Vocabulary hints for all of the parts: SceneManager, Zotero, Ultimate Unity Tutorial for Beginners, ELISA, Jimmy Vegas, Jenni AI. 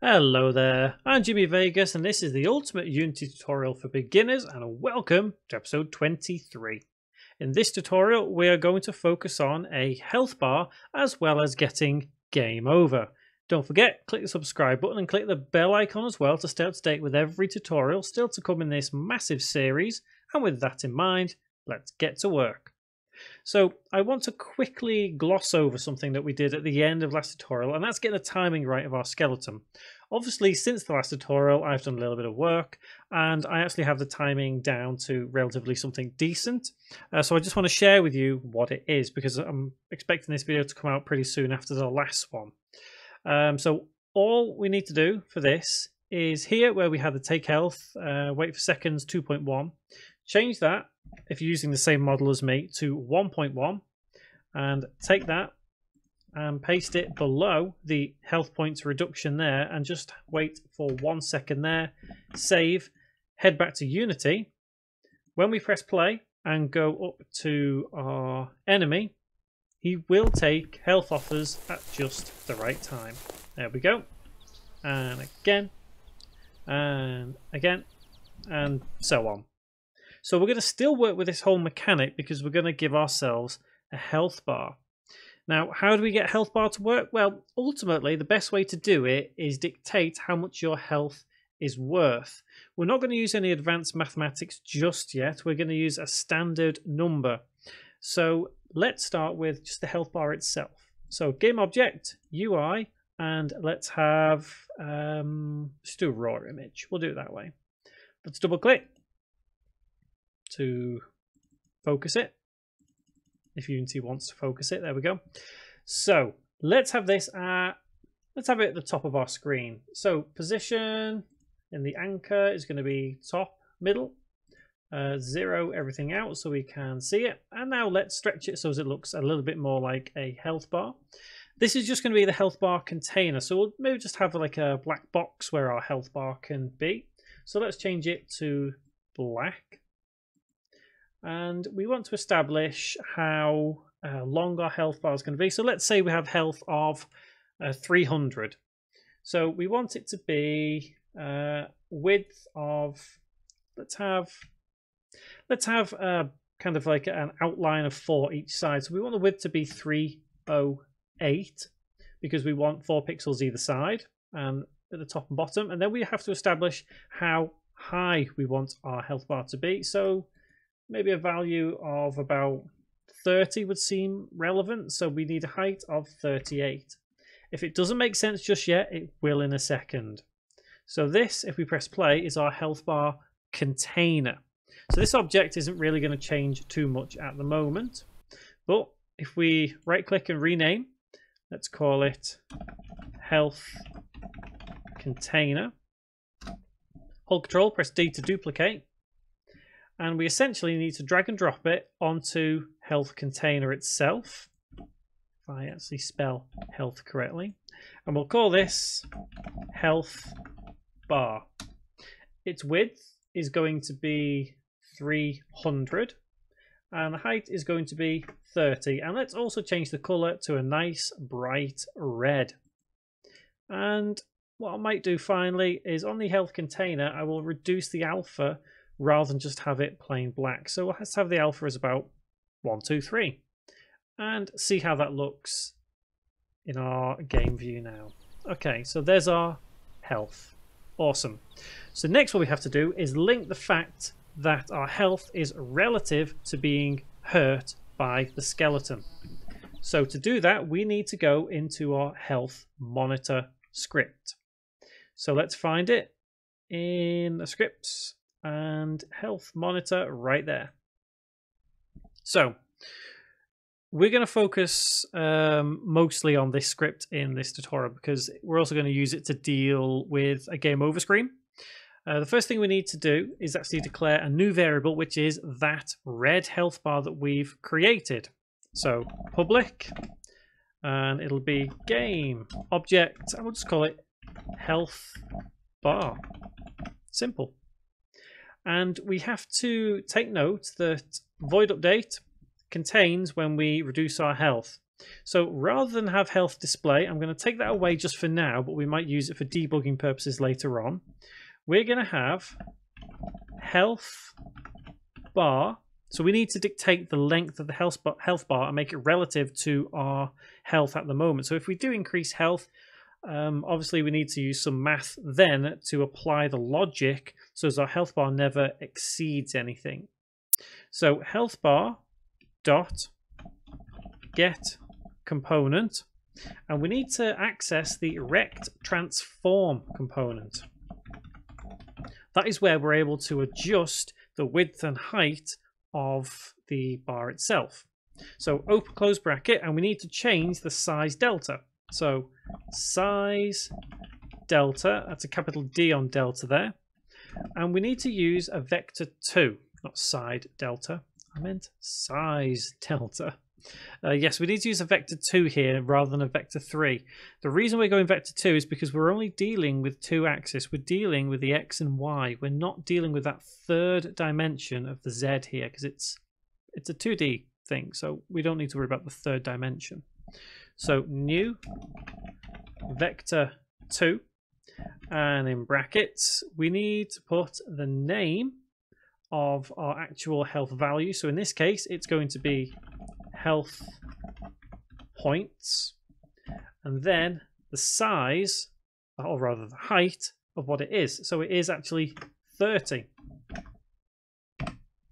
Hello there, I'm Jimmy Vegas and this is the Ultimate Unity Tutorial for Beginners, and welcome to episode 23. In this tutorial we are going to focus on a health bar as well as getting game over. Don't forget, click the subscribe button and click the bell icon as well to stay up to date with every tutorial still to come in this massive series, and with that in mind, let's get to work. So I want to quickly gloss over something that we did at the end of last tutorial, and that's getting the timing right of our skeleton. Obviously since the last tutorial I've done a little bit of work and I actually have the timing down to relatively something decent. So I just want to share with you what it is, because I'm expecting this video to come out pretty soon after the last one. So all we need to do for this is here where we had the take health, wait for seconds 2.1, change that, if you're using the same model as me, to 1.1, and take that and paste it below the health points reduction there, and just wait for 1 second there, save, head back to Unity. When we press play and go up to our enemy, he will take health offers at just the right time. There we go. And again, and again, and so on. So we're going to still work with this whole mechanic because we're going to give ourselves a health bar. Now, how do we get a health bar to work? Well, ultimately, the best way to do it is dictate how much your health is worth. We're not going to use any advanced mathematics just yet. We're going to use a standard number. So let's start with just the health bar itself. So game object, UI, and let's have, let's do a raw image. We'll do it that way. Let's double click to focus it, if Unity wants to focus it. There we go. So let's have this at, let's have it at the top of our screen. So position in the anchor is going to be top, middle, zero everything out so we can see it. And now let's stretch it so it looks a little bit more like a health bar. This is just going to be the health bar container, so we'll maybe just have like a black box where our health bar can be. So let's change it to black. And we want to establish how long our health bar is going to be. So let's say we have health of 300. So we want it to be width of, let's have kind of like an outline of 4 each side. So we want the width to be 308 because we want 4 pixels either side and at the top and bottom. And then we have to establish how high we want our health bar to be. So maybe a value of about 30 would seem relevant, so we need a height of 38. If it doesn't make sense just yet, it will in a second. So this, if we press play, is our health bar container. So this object isn't really going to change too much at the moment, but if we right click and rename, let's call it health container. Hold control, press D to duplicate. And we essentially need to drag and drop it onto health container itself, if I actually spell health correctly. And we'll call this health bar. Its width is going to be 300 and the height is going to be 30. And let's also change the color to a nice bright red. And what I might do finally is on the health container, I will reduce the alpha rather than just have it plain black. So let's have the alpha as about 1, 2, 3 and see how that looks in our game view now. Okay, so there's our health. Awesome. So next what we have to do is link the fact that our health is relative to being hurt by the skeleton. So to do that, we need to go into our health monitor script. So let's find it in the scripts and health monitor right there. So we're going to focus mostly on this script in this tutorial because we're also going to use it to deal with a game over screen. The first thing we need to do is actually declare a new variable, which is that red health bar that we've created. So public, and it'll be game object, and we'll just call it health bar. Simple. And we have to take note that void update contains when we reduce our health. So rather than have health display, I'm going to take that away just for now, but we might use it for debugging purposes later on. We're going to have health bar. So we need to dictate the length of the health bar and make it relative to our health at the moment. So if we do increase health, obviously we need to use some math then to apply the logic so as our health bar never exceeds anything. So health bar dot get component, and we need to access the rect transform component. That is where we're able to adjust the width and height of the bar itself. So open close bracket, and we need to change the size delta. So size delta, that's a capital D on delta there, and we need to use a vector 2, not side delta, I meant size delta. Yes, we need to use a vector 2 here rather than a vector 3. The reason we're going vector 2 is because we're only dealing with 2 axis. We're dealing with the X and Y. We're not dealing with that third dimension of the Z here, because it's a 2D thing, so we don't need to worry about the third dimension. So new vector 2, and in brackets we need to put the name of our actual health value. So in this case it's going to be health points, and then the size, or rather the height of what it is. So it is actually 30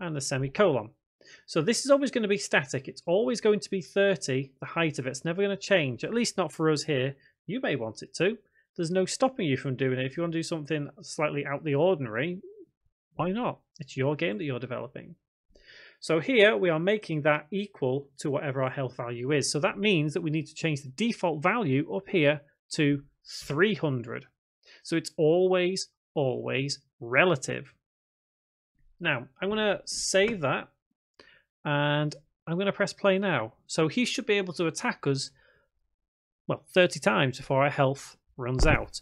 and a semicolon. So this is always going to be static. It's always going to be 30, the height of it. It's never going to change, at least not for us here. You may want it to. There's no stopping you from doing it. If you want to do something slightly out of the ordinary, why not? It's your game that you're developing. So here we are making that equal to whatever our health value is. So that means that we need to change the default value up here to 300. So it's always, always relative. Now I'm going to save that, and I'm going to press play now. So he should be able to attack us, well, 30 times before our health runs out.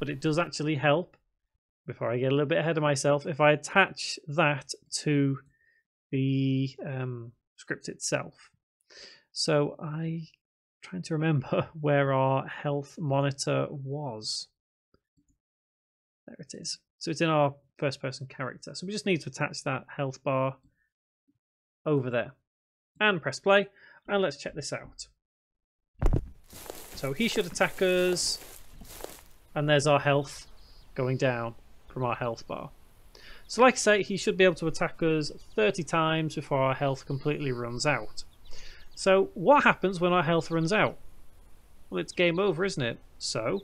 But it does actually help, before I get a little bit ahead of myself, if I attach that to the script itself. So I'm trying to remember where our health monitor was. There it is. So it's in our first person character. So we just need to attach that health bar over there and press play, and let's check this out. So he should attack us, and there's our health going down from our health bar. So like I say, he should be able to attack us 30 times before our health completely runs out. So what happens when our health runs out? Well, it's game over, isn't it? So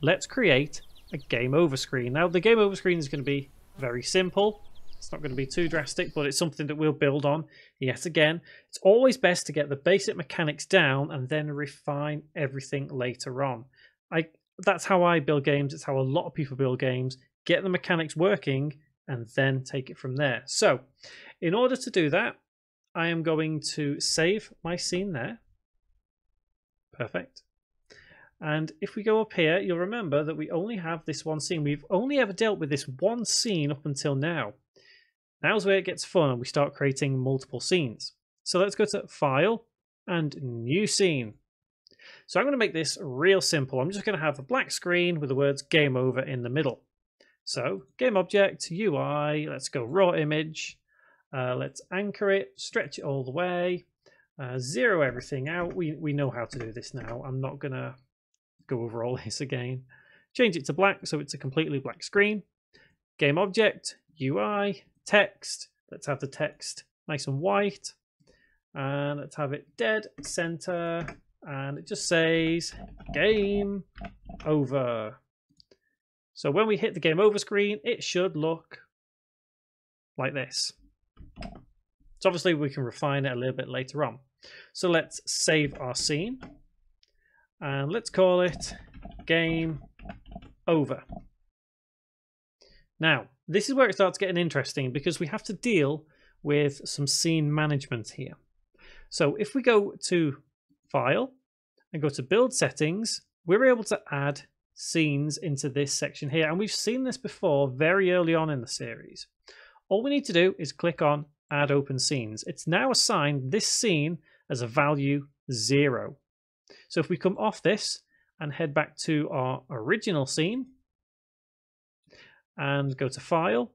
let's create a game over screen. Now the game over screen is going to be very simple. It's not going to be too drastic, but it's something that we'll build on yet again. It's always best to get the basic mechanics down and then refine everything later on. That's how I build games. It's how a lot of people build games. Get the mechanics working and then take it from there. So in order to do that, I am going to save my scene there. Perfect. And if we go up here, you'll remember that we only have this one scene. We've only ever dealt with this one scene up until now. Now's where it gets fun and we start creating multiple scenes. So let's go to File and New Scene. So I'm going to make this real simple. I'm just going to have a black screen with the words game over in the middle. So game object, UI, let's go raw image, let's anchor it, stretch it all the way, zero everything out. We know how to do this now. I'm not going to go over all this again. Change it to black so it's a completely black screen. Game object, UI, text, let's have the text nice and white, and let's have it dead center. And it just says game over. So when we hit the game over screen, it should look like this. So obviously we can refine it a little bit later on. So let's save our scene and let's call it game over. Now, this is where it starts getting interesting, because we have to deal with some scene management here. So if we go to File and go to Build Settings, we're able to add scenes into this section here, and we've seen this before very early on in the series. All we need to do is click on Add Open Scenes. It's now assigned this scene as a value 0. So if we come off this and head back to our original scene and go to File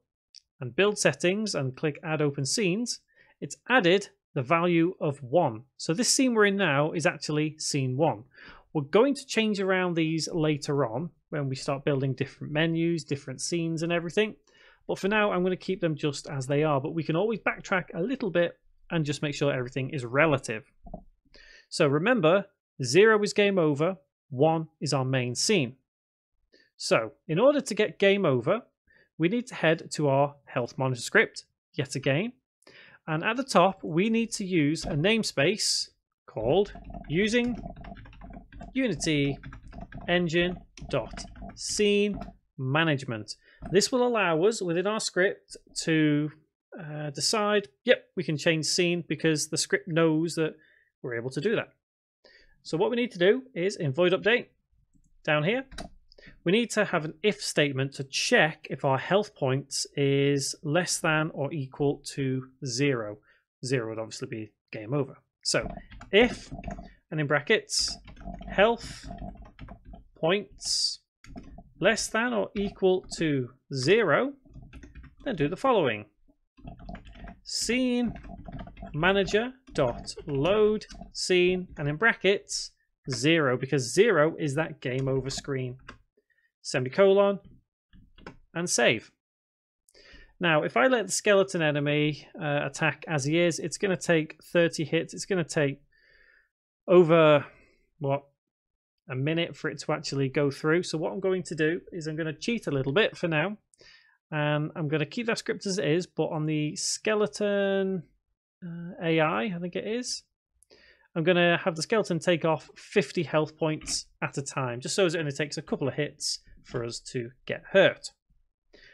and Build Settings and click Add Open Scenes, it's added the value of 1. So this scene we're in now is actually scene 1. We're going to change around these later on when we start building different menus, different scenes and everything. But for now, I'm going to keep them just as they are, but we can always backtrack a little bit and just make sure everything is relative. So remember, 0 is game over, 1 is our main scene. So in order to get game over, we need to head to our health monitor script yet again. And at the top, we need to use a namespace called using Unity engine.scene management. This will allow us within our script to decide, yep, we can change scene because the script knows that we're able to do that. So what we need to do is in void update down here, we need to have an if statement to check if our health points is less than or equal to 0. 0 would obviously be game over. So if, and in brackets, health points less than or equal to 0, then do the following. Scene manager dot load scene, and in brackets 0, because 0 is that game over screen, semicolon, and save. Now if I let the skeleton enemy attack as he is, it's going to take 30 hits. It's going to take over, what, a minute for it to actually go through. So what I'm going to do is I'm going to cheat a little bit for now, and I'm going to keep that script as it is, but on the skeleton AI, I think it is, I'm going to have the skeleton take off 50 health points at a time, just so it only takes a couple of hits for us to get hurt.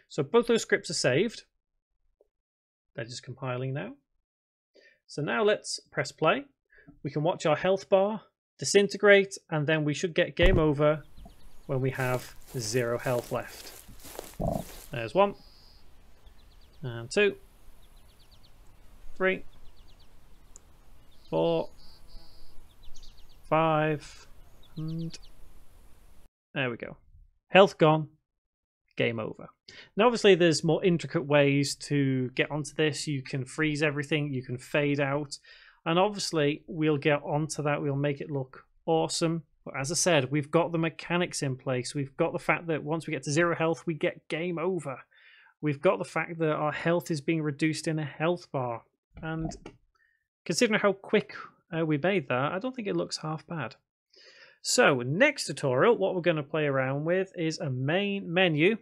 So both those scripts are saved. They're just compiling now. So now let's press play. We can watch our health bar disintegrate, and then we should get game over when we have 0 health left. There's 1 and 2, 3, 4, 5, and there we go. Health gone, game over. Now obviously there's more intricate ways to get onto this. You can freeze everything, you can fade out. And obviously, we'll get onto that. We'll make it look awesome. But as I said, we've got the mechanics in place. We've got the fact that once we get to 0 health, we get game over. We've got the fact that our health is being reduced in a health bar. And considering how quick we made that, I don't think it looks half bad. So next tutorial, what we're going to play around with is a main menu.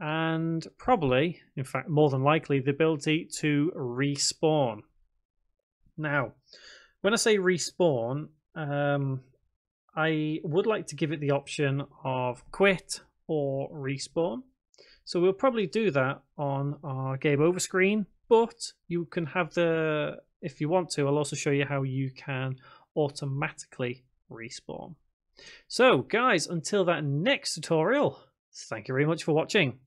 And probably, in fact, more than likely, the ability to respawn. Now, when I say respawn, I would like to give it the option of quit or respawn. So we'll probably do that on our game over screen, but you can have the, if you want to, I'll also show you how you can automatically respawn. So guys, until that next tutorial, thank you very much for watching.